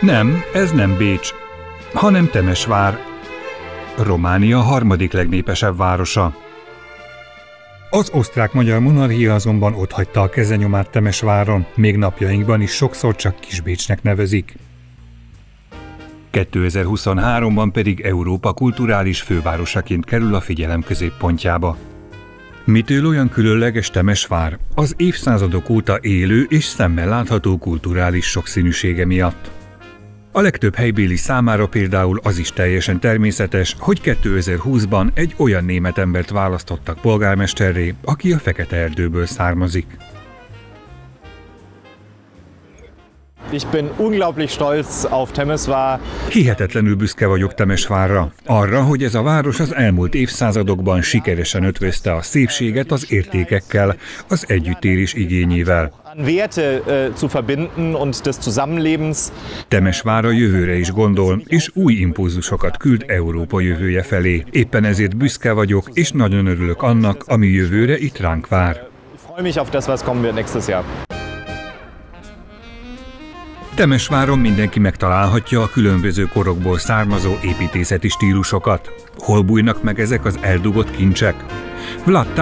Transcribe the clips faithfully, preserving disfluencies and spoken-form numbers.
Nem, ez nem Bécs, hanem Temesvár, Románia harmadik legnépesebb városa. Az Osztrák-Magyar Monarchia azonban otthagyta a kezenyomát Temesváron, még napjainkban is sokszor csak Kisbécsnek nevezik. kétezer-huszonháromban pedig Európa kulturális fővárosaként kerül a figyelem középpontjába. Mitől olyan különleges Temesvár? Az évszázadok óta élő és szemmel látható kulturális sokszínűsége miatt. A legtöbb helybéli számára például az is teljesen természetes, hogy kétezer-húszban egy olyan német embert választottak polgármesterré, aki a Fekete Erdőből származik. Ich bin unglaublich stolz auf Temesvár. Hihetetlenül büszke vagyok Temesvárra. Arra, hogy ez a város az elmúlt évszázadokban sikeresen ötvözte a szépséget az értékekkel, az együttélés igényével. Temesvár a jövőre is gondol, és új impulzusokat küld Európa jövője felé. Éppen ezért büszke vagyok, és nagyon örülök annak, ami jövőre itt ránk vár. Temesváron mindenki megtalálhatja a különböző korokból származó építészeti stílusokat. Hol bújnak meg ezek az eldugott kincsek? Vlad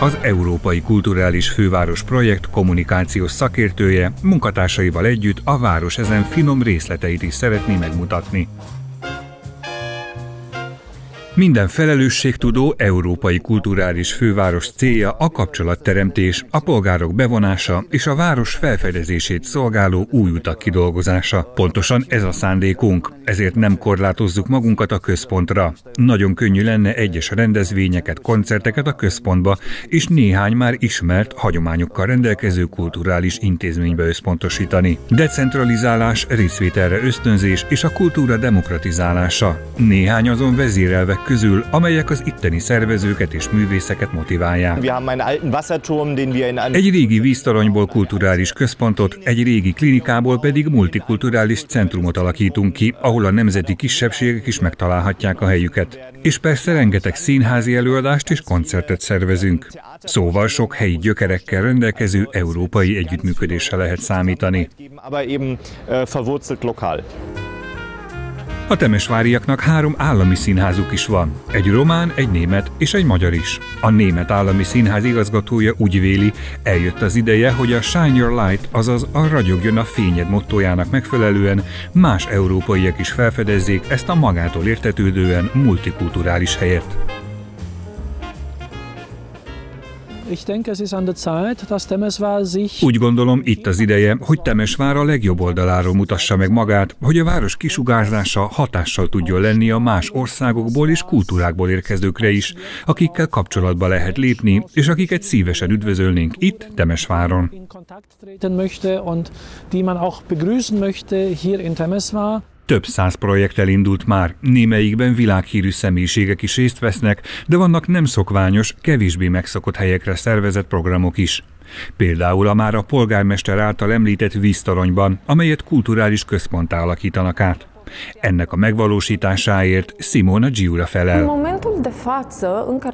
az Európai Kulturális Főváros Projekt kommunikációs szakértője, munkatársaival együtt a város ezen finom részleteit is szeretné megmutatni. Minden felelősségtudó európai kulturális főváros célja a kapcsolatteremtés, a polgárok bevonása és a város felfedezését szolgáló új utak kidolgozása. Pontosan ez a szándékunk, ezért nem korlátozzuk magunkat a központra. Nagyon könnyű lenne egyes rendezvényeket, koncerteket a központba, és néhány már ismert, hagyományokkal rendelkező kulturális intézménybe összpontosítani. Decentralizálás, részvételre ösztönzés és a kultúra demokratizálása. Néhány azon vezérelvek közül, amelyek az itteni szervezőket és művészeket motiválják. Egy régi víztoronyból kulturális központot, egy régi klinikából pedig multikulturális centrumot alakítunk ki, ahol a nemzeti kisebbségek is megtalálhatják a helyüket. És persze rengeteg színházi előadást és koncertet szervezünk. Szóval sok helyi gyökerekkel rendelkező európai együttműködésre lehet számítani. A temesváriaknak három állami színházuk is van, egy román, egy német és egy magyar is. A német állami színház igazgatója úgy véli, eljött az ideje, hogy a Shine Your Light, azaz a ragyogjon a fényed mottójának megfelelően más európaiak is felfedezzék ezt a magától értetődően multikulturális helyet. Úgy gondolom, itt az ideje, hogy Temesvár a legjobb oldaláról mutassa meg magát, hogy a város kisugárzása hatással tudjon lenni a más országokból és kultúrákból érkezőkre is, akikkel kapcsolatba lehet lépni, és akiket szívesen üdvözölnénk itt, Temesváron. Több száz projekt elindult már, némelyikben világhírű személyiségek is részt vesznek, de vannak nem szokványos, kevésbé megszokott helyekre szervezett programok is. Például a már a polgármester által említett víztoronyban, amelyet kulturális központtá alakítanak át. Ennek a megvalósításáért Simona Gyura felel.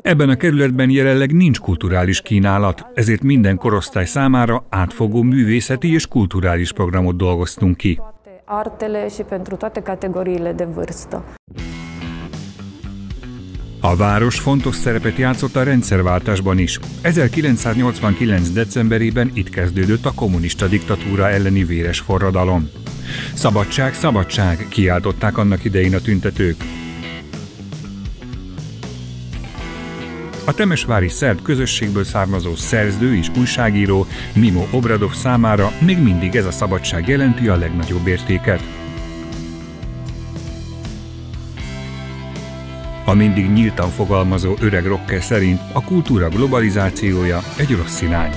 Ebben a kerületben jelenleg nincs kulturális kínálat, ezért minden korosztály számára átfogó művészeti és kulturális programot dolgoztunk ki. Artele și pentru toate categoriile de vârstă. A város fontos szerepet játszott a rendszerváltásban is. ezerkilencszáznyolcvankilenc. decemberében itt kezdődött a kommunista diktatúra elleni véres forradalom. Szabadság, szabadság, kiáltották annak idején a tüntetők. A temesvári szerb közösségből származó szerző és újságíró Mimo Obradov számára még mindig ez a szabadság jelenti a legnagyobb értéket. A mindig nyíltan fogalmazó öreg rocker szerint a kultúra globalizációja egy rossz irány.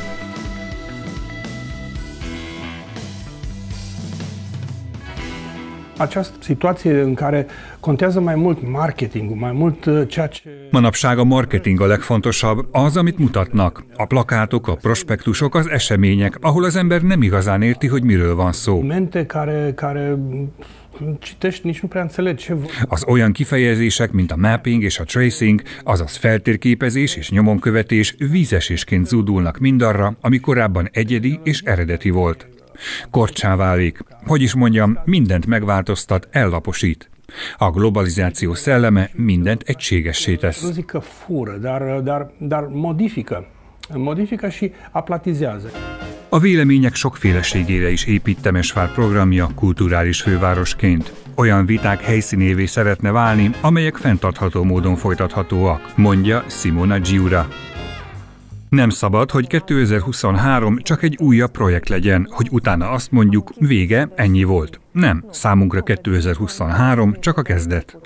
Această situație în care contează mai mult marketingul, mai mult ceea ce... Manapság a marketing a legfontosabb, az, amit mutatnak. A plakátok, a prospektusok, az események, ahol az ember nem igazán érti, hogy miről van szó. Az olyan kifejezések, mint a mapping és a tracing, azaz feltérképezés és nyomonkövetés vízesésként zúdulnak mindarra, ami korábban egyedi és eredeti volt. Korccsá válik. Hogy is mondjam, mindent megváltoztat, ellaposít. A globalizáció szelleme mindent egységessé tesz. A vélemények sokféleségére is épít Temesvár programja kulturális fővárosként. Olyan viták helyszínévé szeretne válni, amelyek fenntartható módon folytathatóak, mondja Simona Gyura. Nem szabad, hogy kétezer-huszonhárom csak egy újabb projekt legyen, hogy utána azt mondjuk, vége, ennyi volt. Nem, számunkra kétezer-huszonhárom csak a kezdet.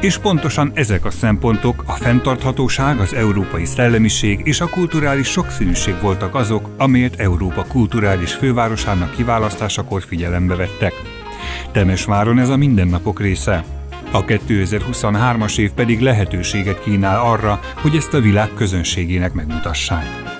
És pontosan ezek a szempontok, a fenntarthatóság, az európai szellemiség és a kulturális sokszínűség voltak azok, amelyet Európa kulturális fővárosának kiválasztásakor figyelembe vettek. Temesváron ez a mindennapok része. A kétezer-huszonhármas év pedig lehetőséget kínál arra, hogy ezt a világ közönségének megmutassák.